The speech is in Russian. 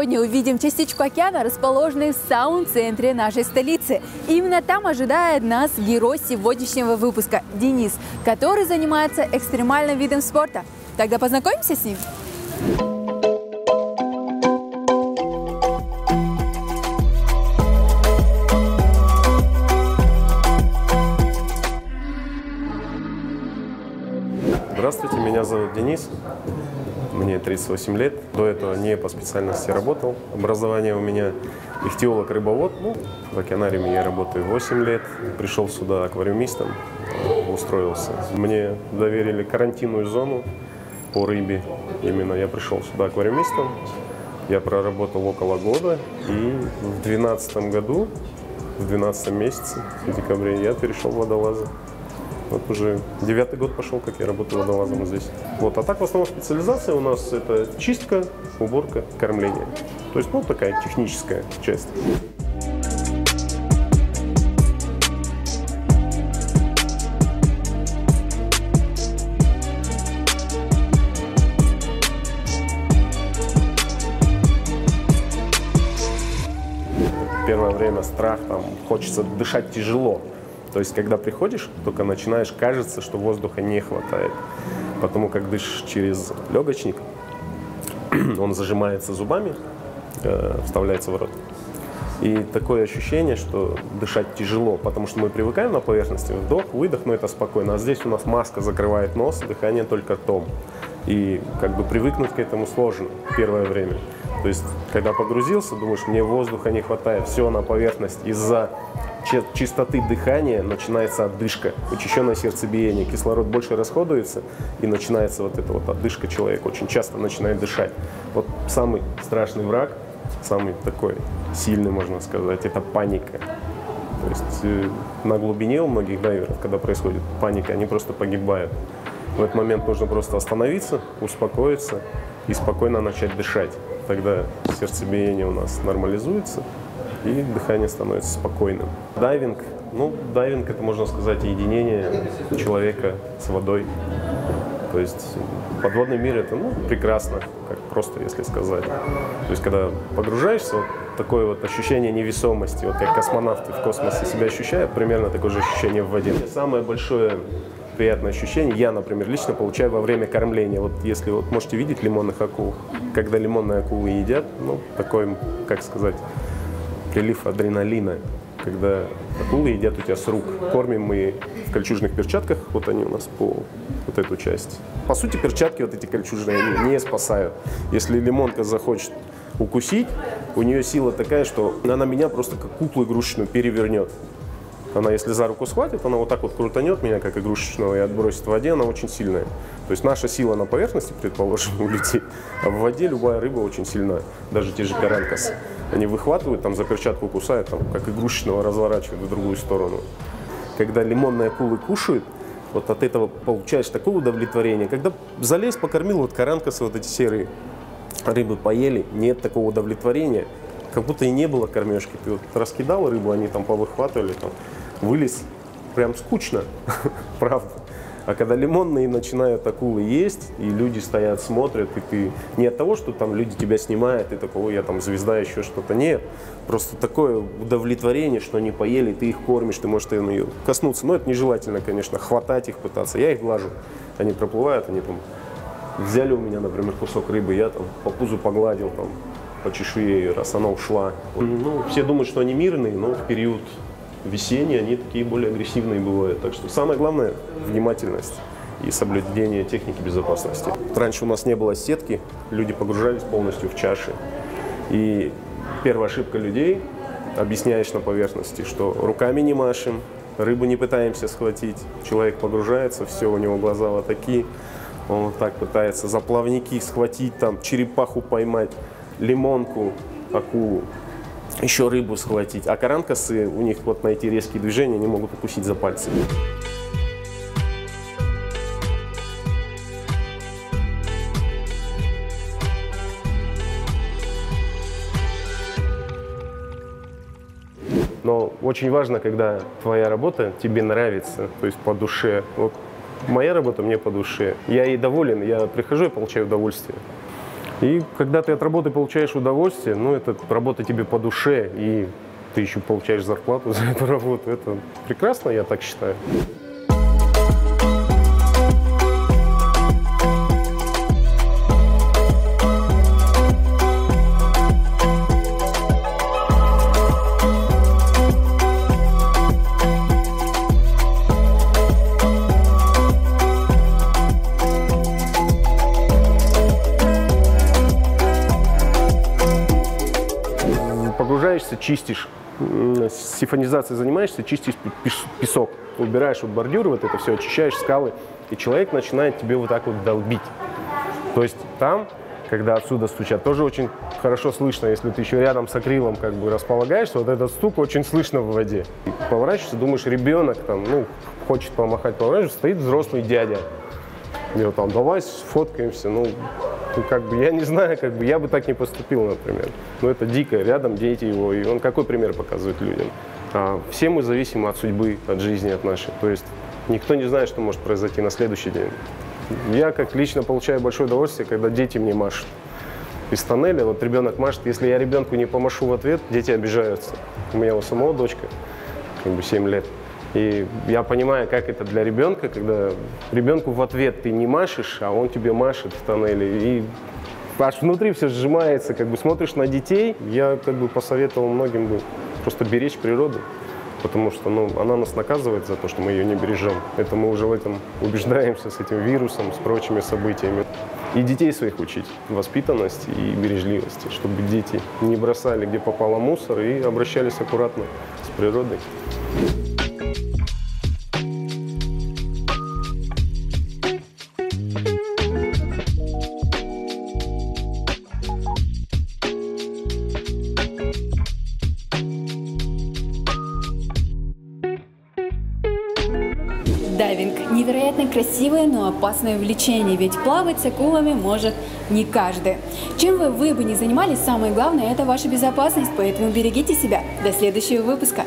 сегодня увидим частичку океана, расположенной в самом центре нашей столицы. Именно там ожидает нас герой сегодняшнего выпуска – Денис, который занимается экстремальным видом спорта. Тогда познакомимся с ним. Здравствуйте, меня зовут Денис. Мне 38 лет. До этого не по специальности работал. Образование у меня ихтиолог-рыбовод. В океанариуме я работаю 8 лет. Пришел сюда аквариумистом, устроился. Мне доверили карантинную зону по рыбе. Именно я пришел сюда аквариумистом. Я проработал около года. И в 2012 году, в 12 месяце, в декабре, я перешел в водолазы. Вот уже 9-й год пошел, как я работаю водолазом здесь. А так в основном специализация у нас это чистка, уборка, кормление. То есть, такая техническая часть. Первое время страх, хочется дышать тяжело. То есть, когда приходишь, только начинаешь, кажется, что воздуха не хватает. Потому как дышишь через легочник, он зажимается зубами, вставляется в рот. И такое ощущение, что дышать тяжело, потому что мы привыкаем на поверхности, вдох, выдох, но это спокойно. А здесь у нас маска закрывает нос, дыхание только ртом. И привыкнуть к этому сложно первое время. То есть, когда погрузился, думаешь, мне воздуха не хватает, все на поверхность. Из-за чистоты дыхания начинается отдышка, учащенное сердцебиение, кислород больше расходуется, и начинается отдышка человека. Очень часто начинает дышать. Самый страшный враг, самый такой сильный, можно сказать, это паника. То есть на глубине у многих дайверов, когда происходит паника, они просто погибают. В этот момент нужно просто остановиться, успокоиться и спокойно начать дышать. Тогда сердцебиение у нас нормализуется, и дыхание становится спокойным. Дайвинг. Дайвинг – это, можно сказать, единение человека с водой. То есть подводный мир – это прекрасно, как просто, если сказать. То есть когда погружаешься, такое ощущение невесомости, как космонавты в космосе себя ощущают, примерно такое же ощущение в воде. Самое большое приятное ощущение я, например, лично получаю во время кормления. Если можете видеть лимонных акул, когда лимонные акулы едят, такой, как сказать, прилив адреналина, когда акулы едят у тебя с рук. Кормим мы в кольчужных перчатках, они у нас по эту часть. По сути, перчатки эти кольчужные они не спасают. Если лимонка захочет укусить, у нее сила такая, что она меня просто как куклу игрушечную перевернет. Она, если за руку схватит, она крутанет меня, как игрушечного, и отбросит в воде, она очень сильная. То есть наша сила на поверхности, предположим, у людей, а в воде любая рыба очень сильна, даже те же каранкасы. Они выхватывают, за перчатку кусают, как игрушечного разворачивают в другую сторону. Когда лимонные акулы кушают, от этого получаешь такое удовлетворение. Когда залез, покормил, каранкасы, эти серые рыбы поели, нет такого удовлетворения. Как будто и не было кормежки. Ты раскидал рыбу, они повыхватывали, вылез. Прям скучно, правда. А когда лимонные начинают акулы есть, и люди стоят, смотрят, и ты не от того, что люди тебя снимают, и такой, я звезда, еще что-то. Нет, просто такое удовлетворение, что они поели, ты их кормишь, ты можешь ее коснуться. Но это нежелательно, конечно, хватать их, пытаться. Я их глажу, они проплывают, они взяли у меня, например, кусок рыбы, я по пузу погладил, по чешуе ее, раз она ушла. Все думают, что они мирные, но в период весенний они такие более агрессивные бывают. Так что самое главное – внимательность и соблюдение техники безопасности. Раньше у нас не было сетки, люди погружались полностью в чаши. И первая ошибка людей – объясняешь на поверхности, что руками не машем, рыбу не пытаемся схватить, человек погружается, все, у него глаза такие, он так пытается за плавники схватить, черепаху поймать, лимонку, акулу, еще рыбу схватить. А каранкасы, у них найти резкие движения, они могут укусить за пальцы. Но очень важно, когда твоя работа тебе нравится, то есть по душе. Моя работа мне по душе. Я ей доволен, я прихожу и получаю удовольствие. И когда ты от работы получаешь удовольствие, ну, это работа тебе по душе, и ты еще получаешь зарплату за эту работу. Это прекрасно, я так считаю. Чистишь, сифонизацией занимаешься, чистишь песок, убираешь вот бордюры, вот это все, очищаешь скалы, и человек начинает тебе вот так вот долбить. То есть там, когда отсюда стучат, тоже очень хорошо слышно, если ты еще рядом с акрилом как бы располагаешься, вот этот стук очень слышно в воде. Поворачиваешься, думаешь, ребенок там, ну, хочет помахать, поворачиваешься, стоит взрослый дядя. И вот там, давай сфоткаемся, ну... Как бы, я не знаю, как бы, я бы так не поступил, например. Но это дико, рядом дети его, и он какой пример показывает людям? Все мы зависимы от судьбы, от жизни, от нашей. То есть никто не знает, что может произойти на следующий день. Я как лично получаю большое удовольствие, когда дети мне машут. Из тоннеля, вот ребенок машет, если я ребенку не помашу в ответ, дети обижаются. У меня у самого дочка, как бы 7 лет. И я понимаю, как это для ребенка, когда ребенку в ответ ты не машешь, а он тебе машет в тоннеле. И аж внутри все сжимается, как бы смотришь на детей. Я как бы посоветовал многим бы просто беречь природу, потому что ну, она нас наказывает за то, что мы ее не бережем. Это мы уже в этом убеждаемся с этим вирусом, с прочими событиями. И детей своих учить воспитанности и бережливости, чтобы дети не бросали, где попало мусор, и обращались аккуратно с природой. Дайвинг – невероятно красивое, но опасное увлечение, ведь плавать с акулами может не каждый. Чем вы бы ни занимались, самое главное – это ваша безопасность, поэтому берегите себя. До следующего выпуска!